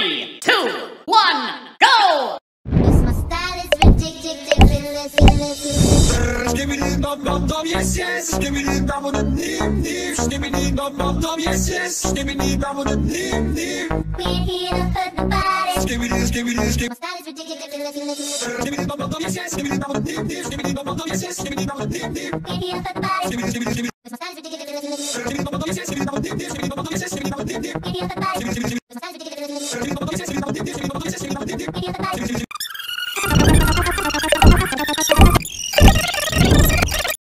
3, 2, 1, go! My style is ridiculous.